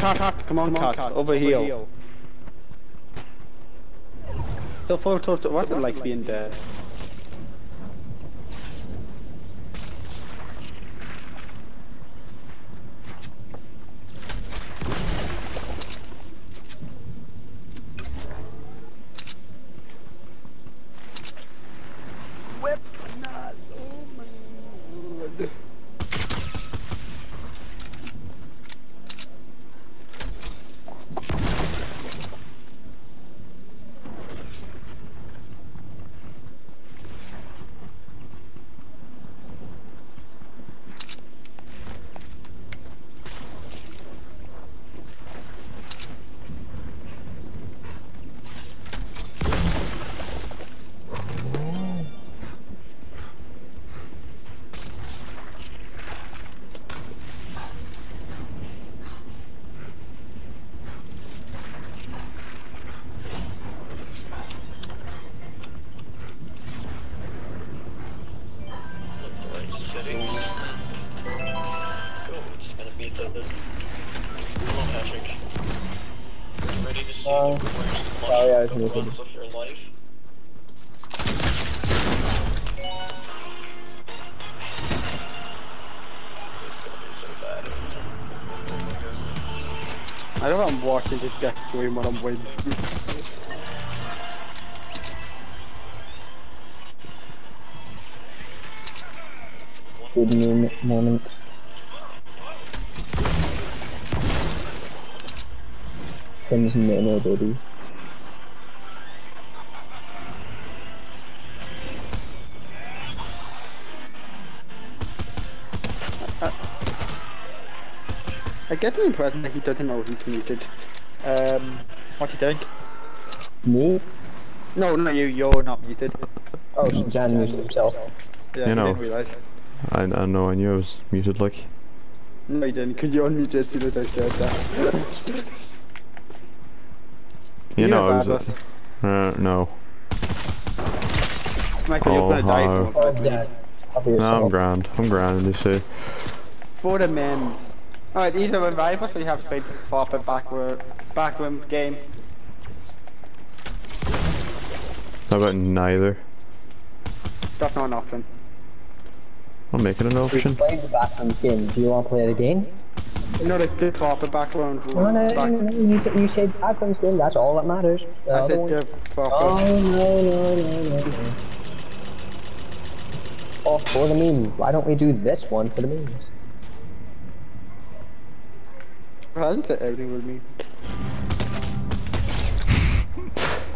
Cut. Come on, cut. Over here. So full total, what's it like being dead? Of your life. It's gonna be so bad. I don't know if I'm watching this guy doing what I'm waiting for. Good moment. I'm just not nobody. I get the impression that he doesn't know he's muted. What do you think? Me? No, no, you're not muted. Oh, no, Jan muted himself. Yeah, you know, didn't realise. I know, I knew I was muted, like. No, you didn't, because you unmuted as soon as I said that. you know, I was. No. Michael, you're gonna die. Oh, I'm dead. No, I'm grand, you see. For the men. Alright, either revive us or you have space for a backroom game. How about neither? That's not an option. I'll make it an option. We played the backroom game. Do you want to play it again? No, the proper background. No, you said backroom game, that's all that matters. I said the proper. Oh, no. Oh, for the memes. Why don't we do this one for the memes? Hasn't said everything with me.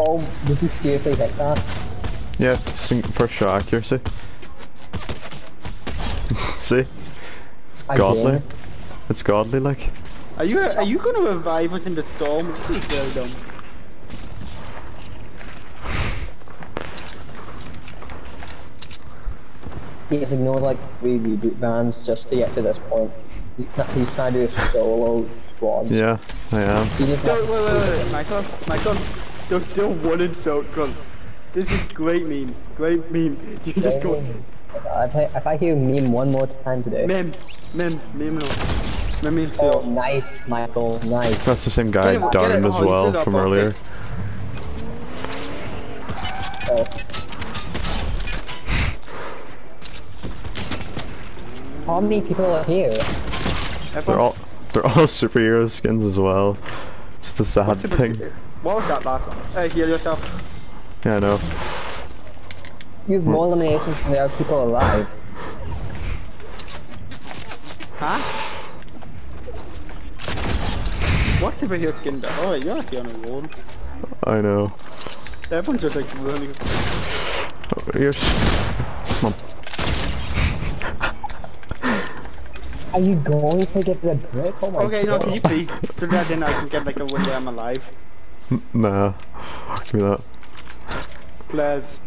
Oh, did you seriously hit that? Yeah, first shot accuracy. See? It's godly. It's godly, like. Are you gonna revive us in the storm? This is very dumb. He has ignored like 3 reboot bands just to get to this point. He's trying to do a solo squad. Yeah, I am. Wait, Michael, you're still one in circle. This is great meme. You just go. If I hear meme one more time today. Meme. Oh, nice, Michael, nice. That's the same guy I darned as well from earlier. How many people are here? They're all superhero skins as well. It's the sad thing. What was that, lad? Hey, heal yourself. Yeah, I know. You have more eliminations than there are people alive. Huh? What superhero skin though? Oh, you're actually on a roll. I know. Everyone's just like running. Oh, you're... Come on. Are you going to get the brick? Oh my god. Okay, no, can you please? So that then I can get like a win where I'm alive. Nah. Give me that. Please.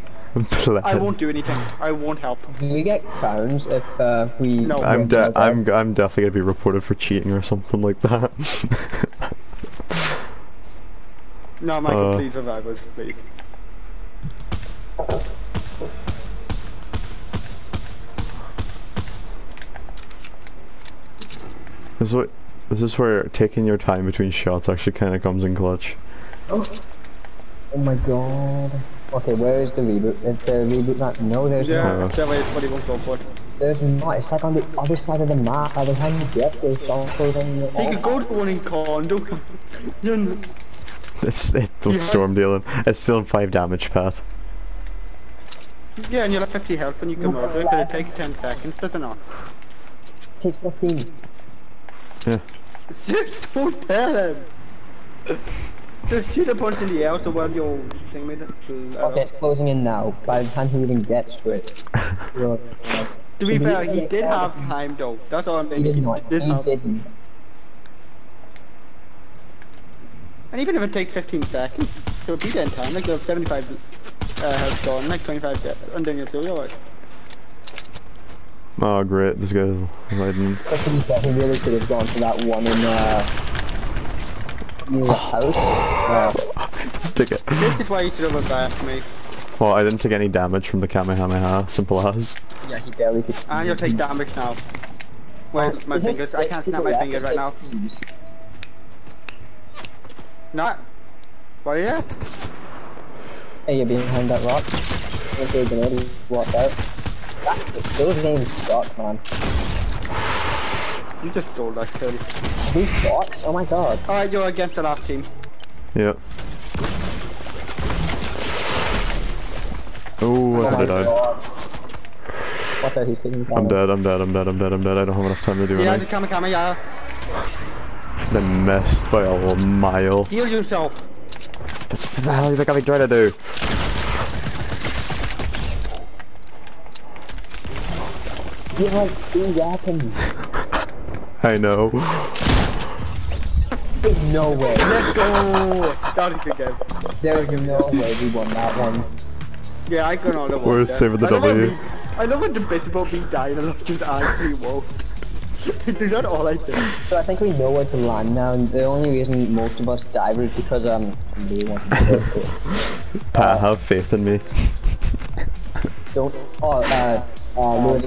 I won't do anything. I won't help. Do we get crowns if we... No. I'm definitely gonna be reported for cheating or something like that. No, Michael, please revive us, please. Is what This is where taking your time between shots actually kind of comes in clutch. Oh my god. Okay, where is the reboot? Is the reboot not? No, there's no. Yeah, tell me what he won't go for. There's not. It's like on the other side of the map. By the time you get there, it's also then you could go to one in condo. It's storm dealing. It's still 5 damage, Pat. Yeah, and you'll have 50 health when you come over because it takes 10 seconds, does it not? It takes 15. Yeah. Just don't tell him! Just shoot a punch in the air so while your thing made it. Okay, it's closing in now. By the time he even gets to it. To be fair, he did have time though. That's all I'm saying. He did not. He didn't. And even if it takes 15 seconds, it'll be there in time. Like, they'll have 75 health gone, like 25 death. And then you'll do alright. Oh great, this guy's hiding. He really could have gone for that one in near the house. Take it. This is why you should have went back, mate. Well, I didn't take any damage from the Kamehameha, simple as. Yeah, he barely did. And you'll take damage now. Well, my fingers, I can't snap my fingers right now. Not. What are you at? Hey, you're behind that rock. Okay, grenade, walk out. Those names suck, man. You just stole that, Cody. These shots? Oh my god. Alright, you're against the last team. Yep. Ooh, I died. What the heck? I'm dead. I don't have enough time to do anything. Yeah, just come, yeah. They missed by a mile. Heal yourself. That's the hell you think I'm trying to do? You have 2 weapons. I know. There's no way. Let's go. That was a good game. There is no way we won that one. Yeah, I got all the one. We're saving the W. I love when the bit about me dying and I just actually woke. Is that all I think? So I think we know where to land now, and the only reason most of us died was because we wanted to go for it. Pat, have faith in me. Don't. Oh, Lewis.